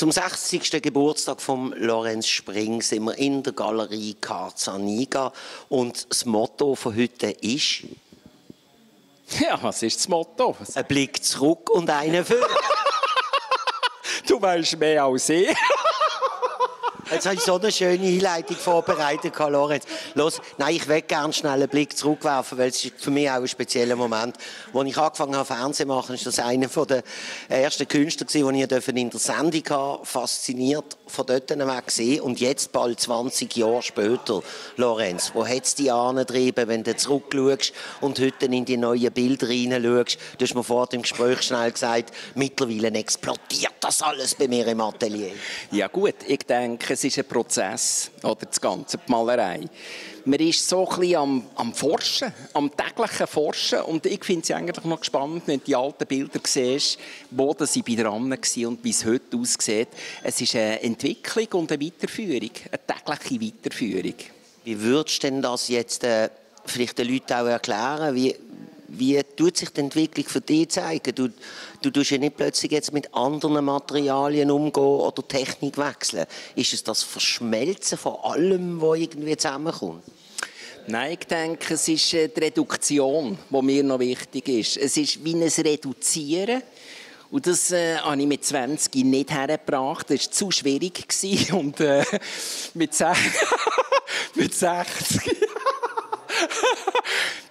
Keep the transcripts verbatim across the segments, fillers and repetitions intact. Zum sechzigsten Geburtstag von Lorenz Spring sind wir in der Galerie Carzaniga und das Motto von heute ist... Ja, was ist das Motto? Ein Blick zurück und einen vor. Du weißt mehr als ich. Jetzt habe ich so eine schöne Einleitung vorbereitet, Lorenz. Los, nein, ich will gerne schnell einen Blick zurückwerfen, weil es für mich auch ein spezieller Moment. Als ich angefangen habe, Fernsehen zu machen, war das einer der ersten Künstler, die ich in der Sendung hatte, fasziniert von dort weg gesehen. Und jetzt, bald zwanzig Jahre später, Lorenz, wo hat es dich angetrieben, wenn du zurückschaust und heute in die neuen Bilder hineinschaust? Du hast mir vor dem Gespräch schnell gesagt, mittlerweile explodiert das alles bei mir im Atelier. Ja gut, ich denke, es ist ein Prozess, oder das Ganze, die Malerei. Man ist so ein bisschen am, am Forschen, am täglichen Forschen. Und ich finde es eigentlich noch spannend, wenn du die alten Bilder siehst, wo sie bei dran waren und wie es heute aussieht. Es ist eine Entwicklung und eine Weiterführung, eine tägliche Weiterführung. Wie würdest du denn das jetzt äh, vielleicht den Leuten auch erklären? Wie Wie tut sich die Entwicklung für dich zeigen? Du, du tust ja nicht plötzlich jetzt mit anderen Materialien umgehen oder Technik wechseln. Ist es das Verschmelzen von allem, was irgendwie zusammenkommt? Nein, ich denke, es ist die Reduktion, die mir noch wichtig ist. Es ist wie ein Reduzieren. Und das äh, habe ich mit zwanzig nicht hergebracht. Das war zu schwierig. Und äh, mit sechzig...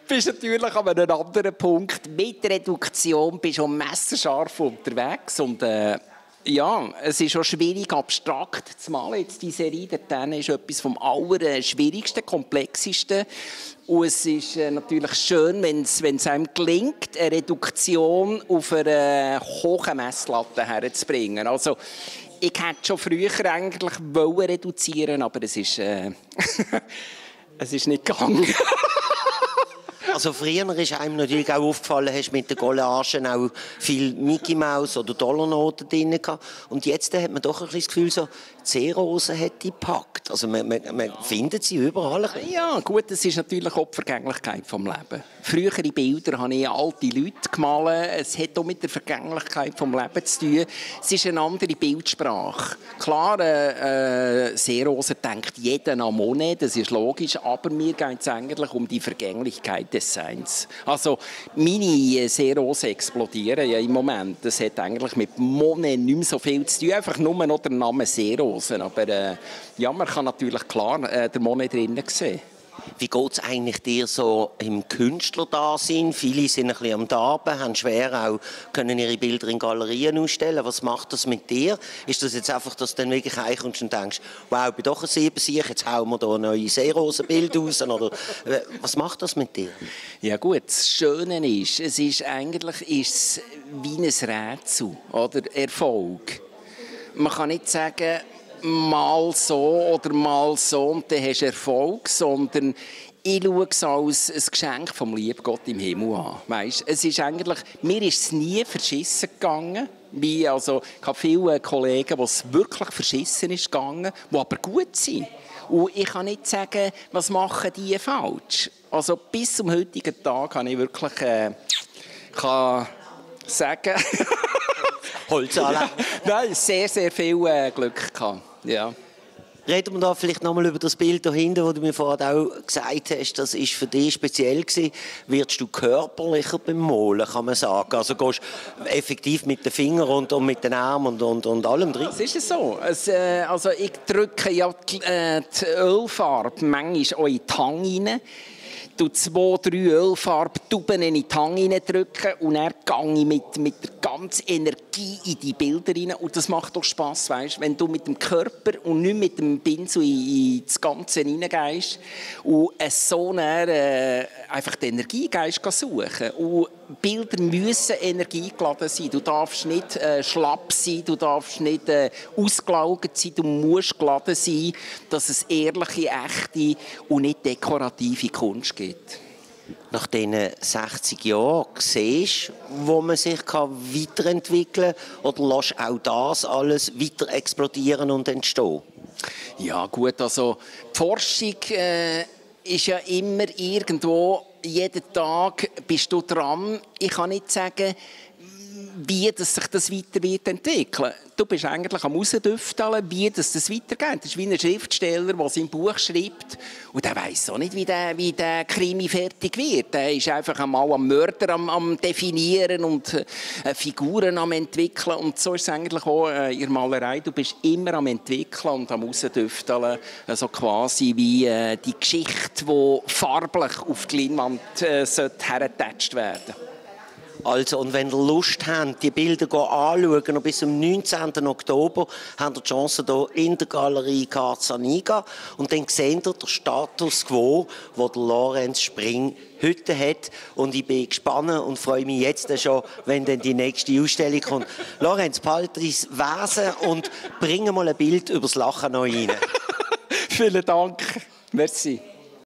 bist natürlich an einem anderen Punkt. Mit Reduktion bist du messerscharf unterwegs. Und äh, ja, es ist schon schwierig, abstrakt zu malen. Jetzt die Serie der Tänen ist etwas vom allerschwierigsten, komplexesten. Und es ist äh, natürlich schön, wenn es einem gelingt, eine Reduktion auf eine hohe Messlatte herzubringen. Also, ich hätte schon früher eigentlich wollen reduzieren, aber es ist, äh, es ist nicht gegangen. Also früher ist einem natürlich auch aufgefallen, hast mit den Collagen auch viel Mickey Mouse oder Dollarnoten drin gehabt. Und jetzt hat man doch ein bisschen das Gefühl, so, Zerose hat die gepackt. Also man, man, man findet sie überall. Ja, gut, das ist natürlich auch die Vergänglichkeit des Lebens. Frühere Bilder habe ich alte Leute gemalt. Es hat auch mit der Vergänglichkeit des Lebens zu tun. Es ist eine andere Bildsprache. Klar, äh, Zerose denkt jeder an Monet, das ist logisch. Aber mir geht es eigentlich um die Vergänglichkeit des Seins. Also, meine Zerose explodieren ja im Moment. Das hat eigentlich mit Monet nicht mehr so viel zu tun. Einfach nur noch der Name Zerose. Aber äh, ja, man kann natürlich klar äh, den Monet drinnen sehen. Wie geht es eigentlich dir so im Künstlerdasein? Viele sind ein bisschen am Darben, haben schwer auch, können ihre Bilder in Galerien ausstellen. Was macht das mit dir? Ist das jetzt einfach, dass du dann wirklich reinkommst und denkst, wow, ich bin doch ein Siebensieg, jetzt hauen wir da ein neues Seerosenbild raus? Oder, äh, was macht das mit dir? Ja gut, das Schöne ist, es ist eigentlich ist wie ein Rätsel, oder? Erfolg. Man kann nicht sagen, mal so oder mal so und dann hast du Erfolg, sondern ich schaue es als ein Geschenk vom lieben Gott im Himmel an. Weißt, es ist eigentlich, mir ist es nie verschissen gegangen. Wie, also, ich habe viele Kollegen, die es wirklich verschissen ist gegangen, die aber gut sind. Und ich kann nicht sagen, was machen die falsch. Also bis zum heutigen Tag kann ich wirklich äh, kann sagen... Holz allein. Nein, sehr, sehr viel äh, Glück gehabt. Ja. Reden wir da vielleicht nochmal über das Bild da hinten, das du mir vorhin auch gesagt hast, das war für dich speziell gewesen. Wirst du körperlicher beim Malen, kann man sagen? Also gehst du effektiv mit den Fingern und, und mit den Armen und, und, und allem drin? Ja, das ist es so. Es, äh, also ich drücke ja die, äh, die Ölfarbe manchmal auch in die Hand rein. Du zwei, drei Ölfarbtuben in die Hand reindrücken und dann gehe ich mit, mit der ganzen Energie in die Bilder rein. Und das macht doch Spass, weißt? Wenn du mit dem Körper und nicht mit dem Pinsel in das Ganze reingehst und so dann, äh, einfach die Energie gehst suchen. Und Bilder müssen energiegeladen sein. Du darfst nicht äh, schlapp sein, du darfst nicht äh, ausgelaugt sein, du musst geladen sein, dass es ehrliche, echte und nicht dekorative Kunst gibt. Nach diesen sechzig Jahren siehst du, wo man sich weiterentwickeln kann oder lässt auch das alles weiter explodieren und entstehen? Ja gut, also die Forschung äh, ist ja immer irgendwo... Jeden Tag bist du dran. Ich kann nicht sagen, wie das sich das weiter wird entwickeln. Du bist eigentlich am Ausdüfteln, wie das, das weitergeht. Das ist wie ein Schriftsteller, der sein Buch schreibt. Und der weiss auch nicht, wie der, wie der Krimi fertig wird. Der ist einfach einmal am Mörder am, am Definieren und äh, Figuren am Entwickeln. Und so ist es eigentlich auch äh, in der Malerei. Du bist immer am Entwickeln und am Ausdüfteln. Also quasi wie äh, die Geschichte, die farblich auf die Leinwand äh, hergetatscht werden sollte. Also, und wenn ihr Lust habt, die Bilder anzuschauen, und bis zum neunzehnten Oktober habt ihr die Chance hier in der Galerie Carzaniga. Und dann seht ihr den Status quo, den der Lorenz Spring heute hat. Und ich bin gespannt und freue mich jetzt schon, wenn dann die nächste Ausstellung kommt. Lorenz, behalte dein Wesen und bringe mal ein Bild über das Lachen noch rein. Vielen Dank. Merci.